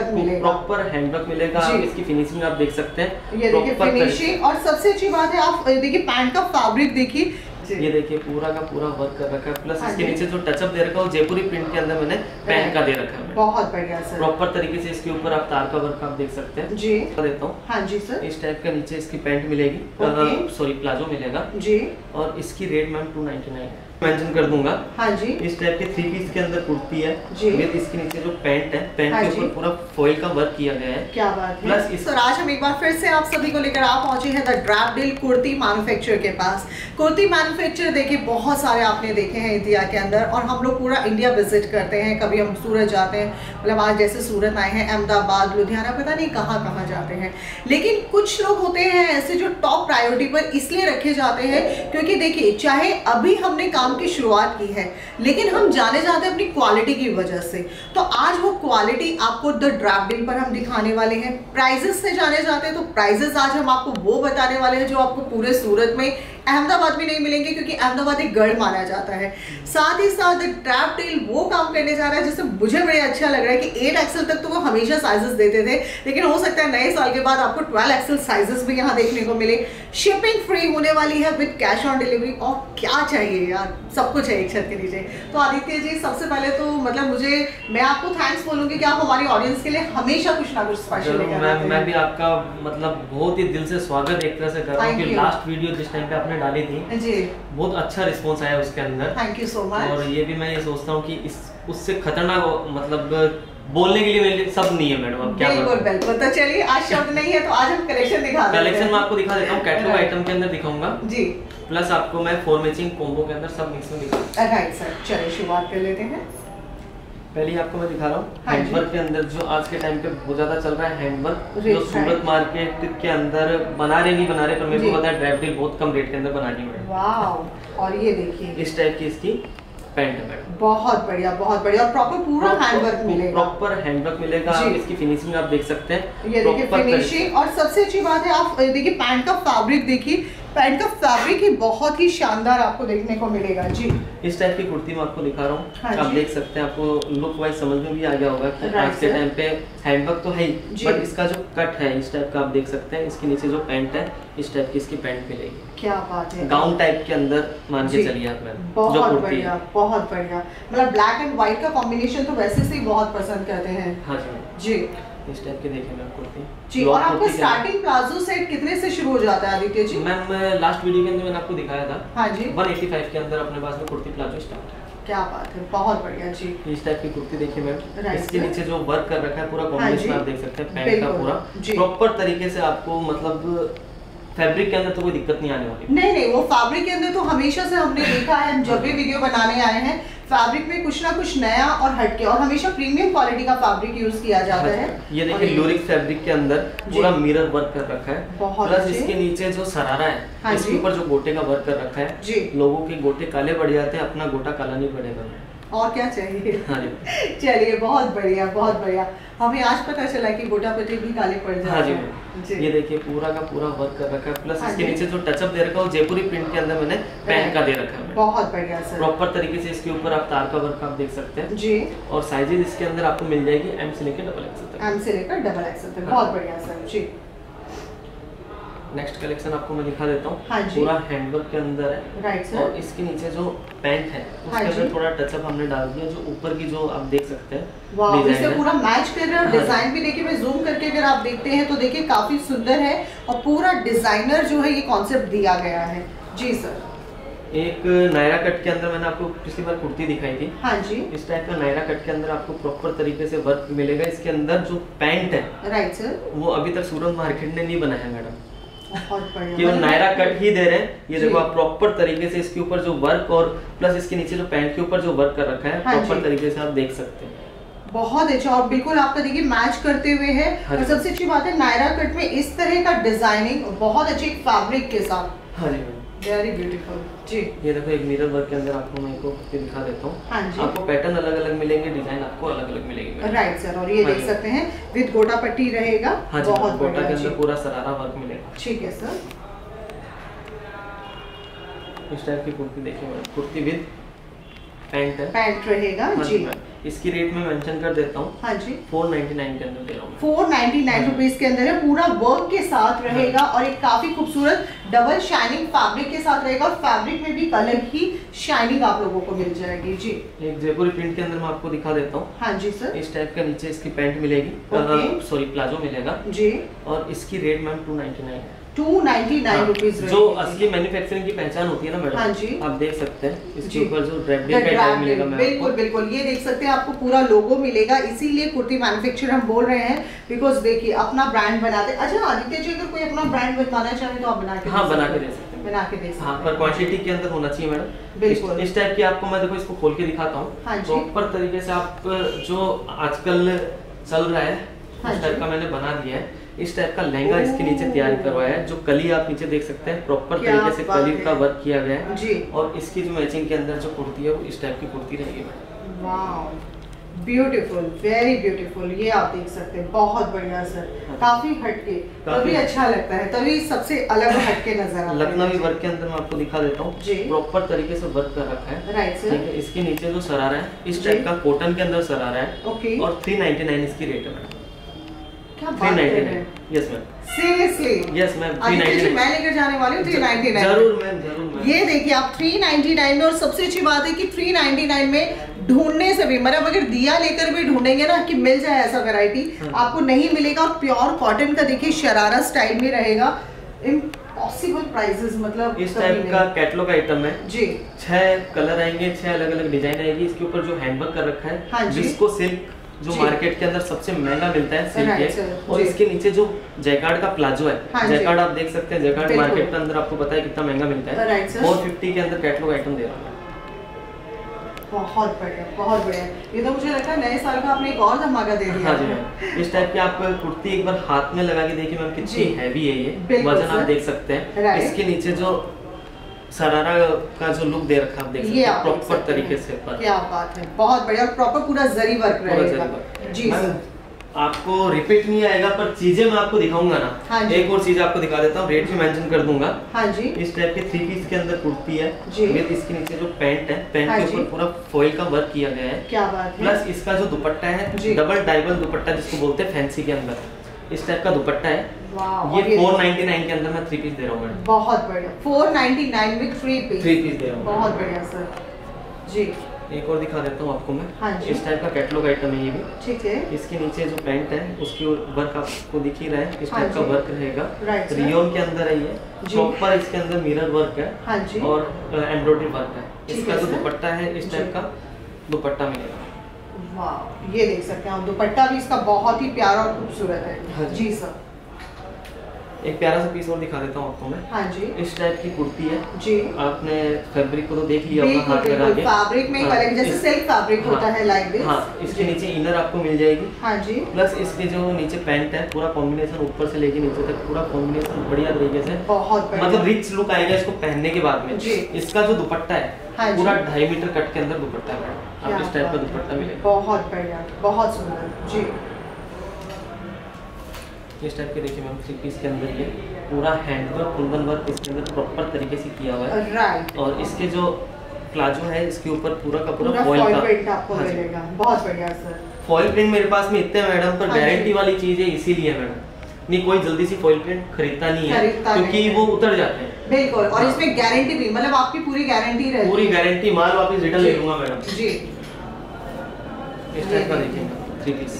Proper handwork मिलेगा, इसकी finishing आप देख सकते हैं। ये देखिए फिनिशिंग, और सबसे अच्छी बात है आप देखिए पैंट का फैब्रिक देखिए, ये देखिए पूरा का पूरा वर्क कर रखा है, प्लस इसके नीचे जो टचअप दे रखा है वो जयपुरी प्रिंट के अंदर मैंने पैन का दे रखा है। बहुत बढ़िया सर, प्रॉपर तरीके से इसके ऊपर आप तार का वर्क आप देख सकते हैं जी। देता हूँ हाँ जी सर, इस टाइप का नीचे इसकी पैंट मिलेगी, सॉरी प्लाजो मिलेगा जी, और इसकी रेट मैम 299 है, मेंशन कर दूंगा हाँ जी। इस टाइप के थ्री पीस के अंदर कुर्ती है विद इसके नीचे जो पैंट है, पैंट के ऊपर पूरा फॉइल का वर्क किया गया है। क्या बात है। प्लस सर आज हम एक बार फिर से आप सभी को लेकर आ पहुंचे हैं द ड्रैपडील कुर्ती मैन्युफैक्चर के पास। कुर्ती मैन्युफैक्चर देखिए बहुत सारे आपने देखे हैं इंडिया के अंदर, और हम लोग पूरा इंडिया विजिट करते हैं, कभी हम सूरत जाते हैं, मतलब आज जैसे सूरत आए हैं, अहमदाबाद, लुधियाना, पता नहीं कहाँ कहाँ जाते हैं। लेकिन कुछ लोग होते हैं ऐसे जो टॉप प्रायोरिटी पर इसलिए रखे जाते हैं क्योंकि देखिए चाहे अभी हमने काम की शुरुआत की है लेकिन हम जाने जाते हैं अपनी क्वालिटी की वजह से। तो आज वो क्वालिटी आपको द ड्रैपडील पर हम दिखाने वाले हैं। प्राइजेस से जाने जाते हैं तो प्राइजेस आज हम आपको वो बताने वाले हैं जो आपको पूरे सूरत में, अहमदाबाद में नहीं मिलेंगे क्योंकि अहमदाबाद एक गढ़ माना जाता है। साथ ही साथ द ड्रैपडील वो काम करने जा रहा है जिससे मुझे बड़े अच्छा लग रहा है कि 8 एक्सल तक तो वो हमेशा साइजेस देते थे, लेकिन हो सकता है नए साल के बाद आपको 12 एक्सल साइजेस भी यहाँ देखने को मिले। शिपिंग फ्री होने वाली है विद कैश ऑन डिलीवरी, और क्या चाहिए यार, सब कुछ है एक छत के नीचे। तो आदित्य जी सबसे पहले तो मतलब मैं आपको थैंक्स बोलूंगी कि आप हमारी ऑडियंस के लिए हमेशा कुछ ना कुछ स्पेशल लेकर। मैं भी आपका मतलब बहुत ही दिल से स्वागत एक तरह से कर रहा हूँ कि लास्ट वीडियो जिस टाइम पे आपने डाली थी जी, बहुत अच्छा रिस्पॉन्स आया उसके अंदर, थैंक यू सो मच। और ये भी मैं ये सोचता हूँ कि उससे खतरनाक मतलब बोलने के लिए मेरे लिए सब नहीं है मैडम, अब क्या बिल्कुल बिल्कुल। तो चलिए आज शब्द नहीं है तो आज हम कलेक्शन दिखा देते हैं। कलेक्शन मैं आपको दिखा देता हूँ, कैटलॉग आइटम के अंदर दिखाऊंगा जी, प्लस आपको मैं 4 मैचिंग कॉम्बो के अंदर सब मिक्स में दिखाऊंगा। राइट सर, चलिए शुरुआत कर लेते हैं। पहले आपको मैं दिखा रहा हूँ हैंडवर्क के अंदर जो आज के टाइम पे बहुत ज्यादा चल रहा है, हैंडवर्क जो सूरत मार्केट के अंदर बना रहे नहीं बना रहे, पर मेरे को पता है ड्रैपडील बहुत कम रेट के अंदर बनानी है। वाह, और ये देखिए इस टाइप की इसकी पैंट है मैडम, बहुत बढ़िया बहुत बढ़िया, और प्रॉपर पूरा हैंडवर्क मिलेगा, प्रॉपर हैंडवर्क मिलेगा, इसकी फिनिशिंग आप देख सकते हैं। ये देखिए फिनिशिंग, और सबसे अच्छी बात है आप देखिए पैंट का फैब्रिक देखिए, पैंट का फैब्रिक ही बहुत ही शानदार आपको देखने को मिलेगा जी। इस टाइप की कुर्ती मैं आपको दिखा रहा हूँ हाँ, आप देख सकते हैं, आपको लुक वाइज समझ में भी आ गया होगा कि आज के टाइम पे हैंडवर्क तो है ही, बट इसका जो कट है इस टाइप का आप देख सकते हैं, इसके नीचे जो पैंट है इस टाइप की इसकी पैंट मिलेगी। क्या बात है, गाउन टाइप के अंदर मान के चलिए आप मैम। बहुत बढ़िया बहुत बढ़िया, मतलब ब्लैक एंड व्हाइट का कॉम्बिनेशन तो वैसे से ही बहुत पसंद करते हैं। हाँ जी, इस टाइप के देखें मैम कुर्ती जी। और आपका स्टार्टिंग प्लाजो सेट कितने से शुरू हो जाता है Aditya ji? Ma'am last video के अंदर मैंने आपको दिखाया था हाँ जी, 185 के अंदर अपने पास में कुर्ती प्लाजो स्टार्ट है। क्या बात है, बहुत बढ़िया जी। इस टाइप की कुर्ती देखिए मैम, इसके नीचे जो वर्क कर रखा है पूरा कॉम्बिनेशन आप देख सकते हैं, पैंट का पूरा प्रॉपर तरीके से आपको मतलब फैब्रिक के अंदर तो कोई दिक्कत नहीं आने वाली। नहीं नहीं, वो फैब्रिक के अंदर तो हमेशा से हमने देखा है, हम जब भी वीडियो बनाने आए हैं फैब्रिक में कुछ ना कुछ नया और हटके, और हमेशा प्रीमियम क्वालिटी का फैब्रिक यूज किया जाता है। ये देखिए लूरिक फैब्रिक के अंदर पूरा मिरर वर्क कर रखा है, प्लस इसके नीचे जो सरारा है हाँ इसके ऊपर जो गोटे का वर्क कर रखा है जी। लोगों के गोटे काले पड़ जाते हैं, अपना गोटा काला नहीं पड़ेगा और क्या चाहिए। चलिए बहुत बढ़िया बहुत बढ़िया, हमें आज पता चला कि गोटा पट्टी भी काले पड़ जाते हैं। ये देखिए पूरा का पूरा वर्क कर रखा है, प्लस इसके नीचे जो टचअप दे रखा है वो जयपुरी प्रिंट के अंदर मैंने पैन का दे रखा है। बहुत बढ़िया सर, प्रॉपर तरीके से इसके ऊपर आप तार का वर्क आप देख सकते हैं जी, और साइजेस इसके अंदर आपको मिल जाएगी M से लेकर डबल एक्सल तक। बहुत बढ़िया सर जी। नेक्स्ट कलेक्शन आपको मैं दिखा देता हूँ हाँ, पूरा हैंडवर्क के अंदर है राइट सर, और इसके नीचे जो पैंट है उसके अंदर थोड़ा टचअप हमने डाल दिया, जो ऊपर की जो आप देख सकते हैं वाह, इससे पूरा मैच कर रहा है। डिजाइन भी देखिए, मैं जूम करके अगर आप देखते हैं तो देखिए काफी सुंदर है, और पूरा डिजाइनर जो है ये कॉन्सेप्ट दिया गया है जी सर। एक नायरा कट के अंदर मैंने आपको पिछली बार कुर्ती दिखाई थी हाँ जी, इस टाइप का नायरा कट के अंदर आपको प्रॉपर तरीके से वर्क मिलेगा। इसके अंदर जो पैंट है राइट सर, वो अभी तक सूरत मार्केट ने नहीं बनाया मैडम, केवल नायरा कट ही दे रहे हैं। ये देखो आप प्रॉपर तरीके से इसके ऊपर जो वर्क, और प्लस इसके नीचे जो पैंट के ऊपर जो वर्क कर रखा है प्रॉपर तरीके से आप देख सकते हैं। बहुत अच्छा, और बिल्कुल आपका देखिए मैच करते हुए है। और सबसे अच्छी बात है नायरा कट में इस तरह का डिजाइनिंग बहुत अच्छी फैब्रिक के साथ। हाँ जी, वेरी ब्यूटीफुल जी। ये देखो एक मिरर वर्क के अंदर आपको मैं कुर्ती दिखा देता हूँ हाँ जी। आपको पैटर्न अलग अलग मिलेंगे, डिजाइन आपको अलग अलग मिलेगी राइट सर। और ये देख सकते हैं विद गोटा पट्टी रहेगा हाँ, बहुत गोटा के अंदर पूरा सरारा वर्क मिलेगा। ठीक है सर। इस टाइप की कुर्ती देखिए, कुर्ती विद पैंट है, पैंट रहेगा जी। इसकी रेट में मेंशन कर देता हूँ। हाँ जी, 499 के अंदर दे रहा हूँ। 499 रुपीज के अंदर है, पूरा वर्क के साथ रहेगा और एक काफी खूबसूरत डबल शाइनिंग फैब्रिक के साथ रहेगा और फैब्रिक में भी कलर की शाइनिंग आप लोगों को मिल जाएगी जी। एक जयपुरी प्रिंट के अंदर मैं आपको दिखा देता हूँ। हाँ जी सर, इस टाइप का नीचे इसकी पैंट मिलेगी, सॉरी प्लाजो मिलेगा जी। और इसकी रेट मैम 299 है। 299 रुपीज जो असली मैन्युफैक्चरिंग की पहचान होती है ना मैडम। हाँ जी, आप देख सकते हैं इसके ऊपर जो ड्रैपडील का टैग मिलेगा। बिल्कुल बिल्कुल, ये देख सकते हैं आपको पूरा लोगो मिलेगा। इसीलिए कुर्ती मैन्युफैक्चर हम बोल रहे हैं, बिकॉज देखिए अपना ब्रांड बनाते। अच्छा आदित्य जी, अगर कोई अपना ब्रांड बताना चाहे तो आप बना के, हाँ बना के दे सकते हैं, बना के दे सकते हैं। हाँ, पर क्वांटिटी के अंदर होना चाहिए मैडम। बिल्कुल इस टाइप की आपको, मैं देखो इसको खोल के दिखाता हूँ प्रॉपर तरीके से। आप जो आजकल चल रहा है उस टाइप का मैंने बना दिया है। इस टाइप का लहंगा इसके नीचे तैयार करवाया है। जो कली आप नीचे देख सकते हैं, प्रॉपर तरीके से कली का वर्क किया गया है जी। और इसकी जो मैचिंग के अंदर जो कुर्ती है वो इस टाइप की कुर्ती रहेगी madam. Wow, beautiful, very beautiful. ये आप देख सकते हैं, बहुत बढ़िया सर, काफी हटके, तभी अच्छा लगता है, तभी सबसे अलग हटके नजर आता है। लखनवी वर्क के अंदर मैं आपको दिखा देता हूँ, प्रॉपर तरीके से वर्क कर रखा है। राइट सर, इसके नीचे जो सरारा है इस टाइप का कॉटन के अंदर सरारा है और 399 इसकी रेट है madam. 399, yes ma'am. Seriously yes ma'am, 399 मैं लेकर जाने वाली हूँ। 399 जरूर मैम, जरूर मैम। ये देखिए आप 399 में, और सबसे अच्छी बात है कि 399 में ढूंढने से भी, मतलब अगर दिया लेकर भी ढूंढेंगे ना कि मिल जाए ऐसा वैरायटी, आपको नहीं मिलेगा। और प्योर कॉटन का देखिए शरारा स्टाइल में रहेगा। इम्पॉसिबल प्राइसेस, मतलब इस टाइप का कैटलॉग आइटम है जी। 6 कलर आएंगे, 6 अलग अलग डिजाइन आएगी। इसके ऊपर जो हैंडवर्क कर रखा है जिसको सिल्क, जो मार्केट के अंदर सबसे महंगा मिलता है सिल्क के। और इसके नीचे जो जैकार्ड का प्लाजो है, हाँ जैकार्ड आप देख सकते हैं, जैकार्ड मार्केट के अंदर आपको पता है कितना महंगा मिलता है। 450 के अंदर कैटलॉग आइटम दे रहा है। बहुत बढ़िया, बहुत बढ़िया। ये तो मुझे लगता है नए साल का आपने एक और धमाका दे दिया। हाँ जी मैम, इस टाइप की आप कुर्ती एक बार हाथ में लगा के देखिए मैम, कितनी हैवी है ये, वजन आप देख सकते हैं। इसके नीचे जो सरारा का जो लुक दे रखा है, ये आप प्रॉपर तरीके से, क्या बात है, बहुत बढ़िया। प्रॉपर पूरा जरी वर्क रहेगा जी। आपको रिपीट नहीं आएगा, पर चीजें मैं आपको दिखाऊंगा ना। हाँ, एक और चीज आपको दिखा देता हूँ, रेट भी मेंशन कर दूंगा। हाँ जी, इस टाइप के 3 पीस के अंदर कुर्ती है जी। इसके नीचे जो पैंट है, पैंट के ऊपर पूरा फॉइल का वर्क किया गया है, क्या बात है। प्लस इसका जो दुपट्टा है, डबल डाइबल दुपट्टा जिसको बोलते हैं फैंसी के अंदर, इस टाइप का दुपट्टा है। ये 499 के अंदर मैं 3 पीस दे रहा हूँ मैडम। बहुत बढ़िया, 499 में 3 पीस दे रहा हूँ। बहुत बढ़िया सर जी। एक और दिखा देता हूँ आपको मैं। हाँ जी, इस टाइप का कैटलॉग आइटम है ये भी, ठीक है। इसके नीचे जो पैंट है उसकी वर्क आपको दिख ही रहा है, इस टाइप का वर्क रहेगा। रियोन के अंदर है ये, प्रॉपर इसके अंदर मिरर वर्क है और एम्ब्रॉयडरी वर्क है। इसका जो दुपट्टा है इस टाइप का दुपट्टा मिलेगा। वाह, ये देख सकते हैं आप, दुपट्टा भी इसका बहुत ही प्यारा और खूबसूरत है। हाँ जी सर, एक प्यारा सा पीस और दिखा देता हूँ आपको मैं। हाँ जी, इस टाइप की कुर्ती है जी। आपने फैब्रिक को तो देख लिया होगा, हाथ लगा के फैब्रिक में कलर, जैसे सिल्क फैब्रिक होता है लाइक दिस। हाँ, इसके नीचे इनर आपको मिल जाएगी। हाँ जी, प्लस इसके जो नीचे पैंट है, पूरा कॉम्बिनेशन ऊपर से लेके नीचे तक पूरा कॉम्बिनेशन बढ़िया तरीके से, बहुत मतलब रिच लुक आएगा इसको पहनने के बाद में। इसका जो दुपट्टा है पूरा 2.5 मीटर कट के अंदर दुपट्टा है। आप इस टाइप का दुपट्टा मिलेगा, बहुत बढ़िया, बहुत सुंदर जी। इस टाइप के देखिए मैम, 3 पीस के अंदर ये पूरा हैंडवर्क, कुंदन वर्क इसके अंदर प्रॉपर तरीके से किया हुआ है। राइट, और इसके जो प्लाजो है इसके ऊपर पूरा का पूरा फॉइल प्रिंट आपको मिलेगा। बहुत बढ़िया सर, फॉइल प्रिंट मेरे पास में इतने मैडम, पर गारंटी वाली चीज है, इसीलिए मैडम नहीं कोई जल्दी सी फॉइल प्रिंट खरीदता नहीं है, क्योंकि वो उतर जाते हैं। बिल्कुल, और इसमें गारंटी भी, मतलब आपकी पूरी गारंटी रहेगी, पूरी गारंटी, माल वापस रिटर्न ले लूंगा मैडम जी। इस टाइप का देखिए 3 पीस,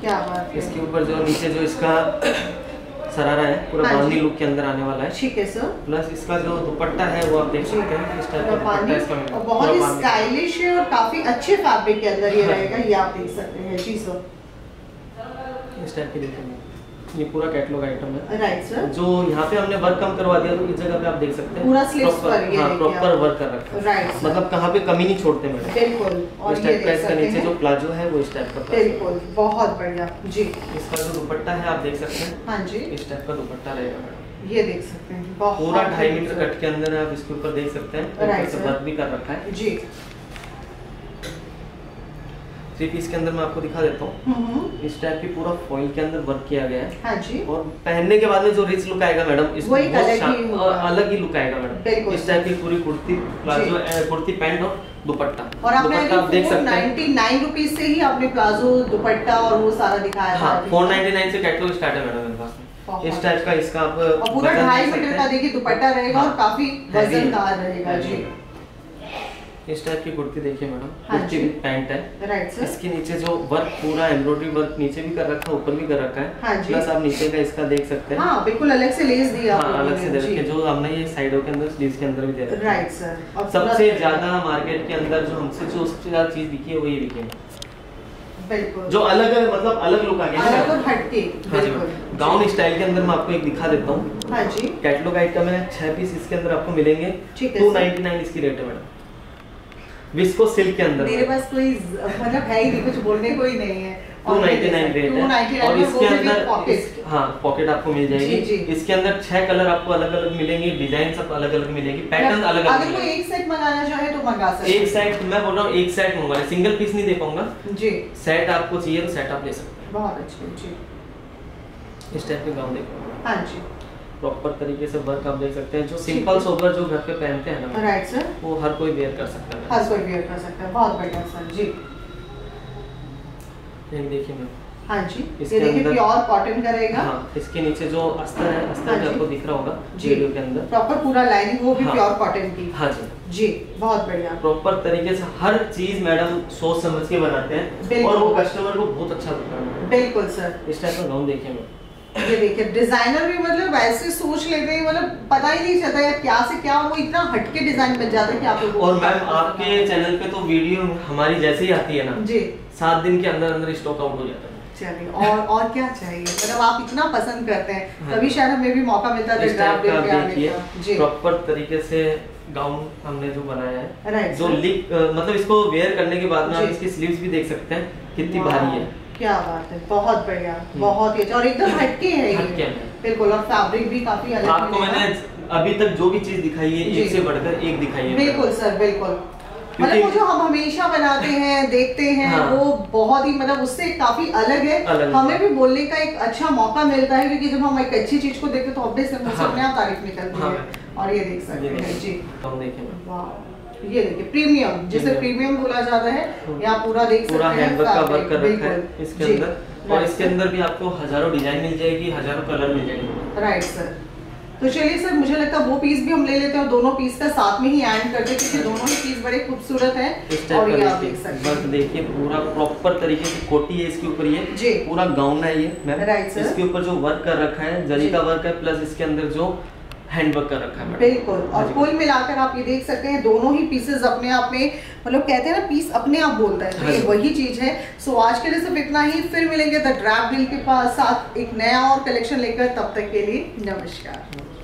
क्या बात है। इसके ऊपर जो नीचे जो इसका सरारा है पूरा बांधनी लुक के अंदर आने वाला है, ठीक है सर। प्लस इसका जो दुपट्टा है वो आप देख सकते हैं, इस टाइप का दुपट्टा इसका, और बहुत ही स्टाइलिश है और काफी अच्छे फैब्रिक के अंदर ये रहेगा, ये आप देख सकते हैं जी सर। इस टाइप के देखिए ये पूरा कैटलॉग आइटम है। राइट सर, जो यहाँ पे हमने वर्क कम करवा दिया, तो इस जगह पे आप देख सकते हैं पूरा स्लीव्स पर ये प्रॉपर वर्क कर रखा है। राइट, मतलब कहाँ पे कमी नहीं छोड़ते मैडम। बिल्कुल, और इस टाइप का इसका नीचे जो प्लाजो है वो इस टाइप का, बिल्कुल बहुत बढ़िया जी। इसका जो दुपट्टा है आप देख सकते हैं। हाँ जी, इस टाइप का दुपट्टा रहेगा मैडम, ये देख सकते हैं, पूरा 2.5 मीटर कट के अंदर आप इसके ऊपर देख सकते हैं, वर्क भी कर रखा है जी। थ्री पीस के अंदर मैं आपको दिखा देता हूँ। इस टाइप की पूरा फॉइल के अंदर वर्क किया गया है। हाँ जी। और पहनने के बाद में जो रिच लुक आएगा मैडम, इसको अलग ही लुक आएगा मैडम। इस टाइप की पूरी कुर्ती प्लाजो, कुर्ती पैंट और दुपट्टा। और आपने आप देख सकते हैं 99 रुपीज से ही आपने प्लाजो, दुपट्टा और वो सारा दिखाया। हाँ, 499 से कैटलॉग स्टार्ट है मैडम मेरे पास। इस टाइप का इसका आप पूरा 2.5 मीटर का देखिए दुपट्टा रहेगा और काफी वजनदार रहेगा। जी, इस टाइप की कुर्ती देखिए मैडम। कुर्ती विद पैंट है। Right sir. इसके नीचे जो वर्क पूरा एम्ब्रॉयडरी वर्क नीचे भी कर रखा है, ऊपर भी कर रखा है। हाँ जी। प्लस आप नीचे का इसका देख सकते हैं। हाँ, बिल्कुल अलग से लेस दिया। हाँ, अलग से दे रखी, जो हमने ये साइडों के अंदर स्लीव्स के अंदर भी दे रखा है। Right sir. सबसे ज्यादा मार्केट के अंदर जो हमसे जो सबसे ज्यादा चीज बिकी है वो ये बिकी है, बिल्कुल जो अलग मतलब अलग लुक आ गया है, अलग हटके। बिल्कुल गाउन स्टाइल के अंदर मैं आपको एक दिखा देता हूँ। हाँ जी। कैटलॉग आइटम है, 6 पीस इसके अंदर आपको मिलेंगे। 299 इसकी रेट है मैडम। विस्को सिल्क के अंदर मेरे पास कोई मतलब है ही नहीं, कुछ बोलने को ही नहीं है। 299 रेट है और इसके अंदर पॉकेट। हाँ, पॉकेट आपको मिल जाएगी। जी, जी। इसके अंदर 6 कलर आपको अलग अलग मिलेंगे, डिजाइन सब अलग अलग मिलेगी, पैटर्न अलग अलग। अगर कोई एक सेट मंगाना चाहे तो मंगा सकते। एक सेट मैं बोल रहा हूँ, एक सेट मंगवाना, सिंगल पीस नहीं दे पाऊंगा जी। सेट आपको चाहिए तो सेट आप ले सकते हैं। बहुत अच्छे जी। इस टाइप के गाउन देखो। हाँ जी, प्रॉपर तरीके से वर्क आप देख सकते हैं। जो सिंपल सोबर जो घर पे पहनते हैं ना, राइट सर, वो हर कोई वेयर कर सकता है। हर कोई वेयर कर सकता है। बहुत बढ़िया सर। जी, ये देखिए मैम। हाँ जी, ये देखिए प्योर कॉटन का रहेगा। हाँ, इसके नीचे जो अस्तर है, अस्तर आपको दिख रहा होगा वीडियो के अंदर, प्रॉपर पूरा लाइनिंग वो भी प्योर कॉटन की। हाँ जी जी, बहुत बढ़िया। प्रॉपर तरीके से हर चीज मैडम सोच समझ के बनाते हैं और वो कस्टमर को बहुत अच्छा लगता है। बिल्कुल सर। इस टाइप का गाउन देखिए मैम। ये देखिए डिजाइनर भी मतलब ऐसे सोच लेते हैं, मतलब पता ही नहीं चलता यार क्या से क्या, वो इतना हटके डिजाइन बन जाता है कि आप। और मैम आपके चैनल पे तो वीडियो हमारी जैसे ही आती है ना जी, 7 दिन के अंदर अंदर स्टॉक आउट हो जाता है। चलिए, और क्या चाहिए, मतलब आप इतना पसंद करते हैं, तभी शायद हमें भी मौका मिलता है। प्रॉपर तरीके से गाउन हमने जो बनाया है, जो मतलब इसको वेयर करने के बाद में आप इसकी स्लीव्स भी देख सकते हैं कितनी भारी है। क्या बात है, बहुत बढ़िया, बहुत ही अच्छा और एकदम हटके है ये। बिल्कुल, और फैब्रिक भी काफी अलग। आपको मैंने अभी तक जो भी चीज दिखाई है, एक से बढ़कर एक दिखाई है। बिल्कुल सर, बिल्कुल, मतलब वो जो हम हमेशा बनाते हैं, देखते हैं। हाँ। वो बहुत ही मतलब उससे काफी अलग है। हमें भी बोलने का एक अच्छा मौका मिलता है, क्योंकि जब हम एक अच्छी चीज को देखते हैं तो ऑब्वियसली अपने आप तारीफ निकलती है। और ये देख सकते हैं जी, ये देखिए प्रीमियम, जिसे प्रीमियम बोला जाता है। यहाँ पूरा देख सकते हैं, हैंडवर्क का वर्क कर रखा है इसके अंदर। और इसके अंदर भी आपको हजारों डिजाइन मिल जाएगी, हजारों कलर मिल जाएंगे। Right sir. तो चलिए सर, मुझे लगता है वो पीस भी हम ले लेते हैं और दोनों पीस का साथ में ही ऐड करते हैं, क्योंकि दोनों ही पीस बड़े खूबसूरत हैं। और ये आप देख सकते हैं, देखिए पूरा प्रॉपर तरीके से कोटी है इसके ऊपर, ये जी पूरा गाउन है ये मैम। Right sir. इसके ऊपर जो वर्क कर रखा है, जरी का वर्क है, प्लस इसके अंदर जो हैंडवर्क कर रखा है। बिल्कुल। और कुल मिलाकर आप ये देख सकते हैं, दोनों ही पीसेस अपने आप में, मतलब कहते हैं ना पीस अपने आप बोलता है, तो ये वही चीज है। सो आज के लिए सिर्फ इतना ही, फिर मिलेंगे द ड्रैपडील के साथ एक नया और कलेक्शन लेकर। तब तक के लिए नमस्कार।